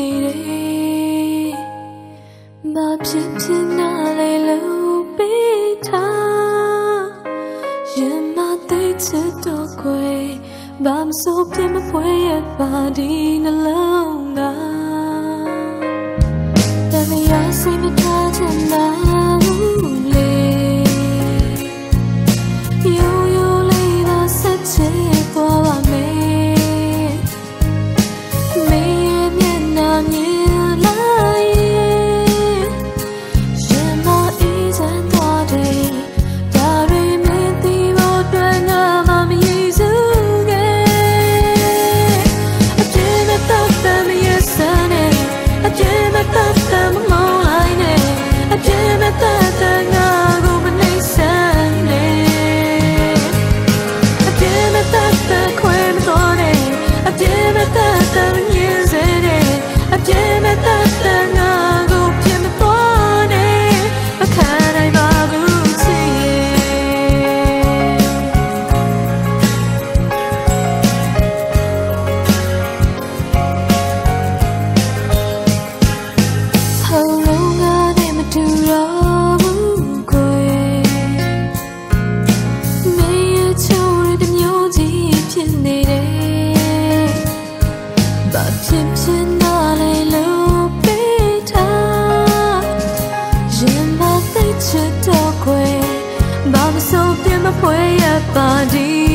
needy. Body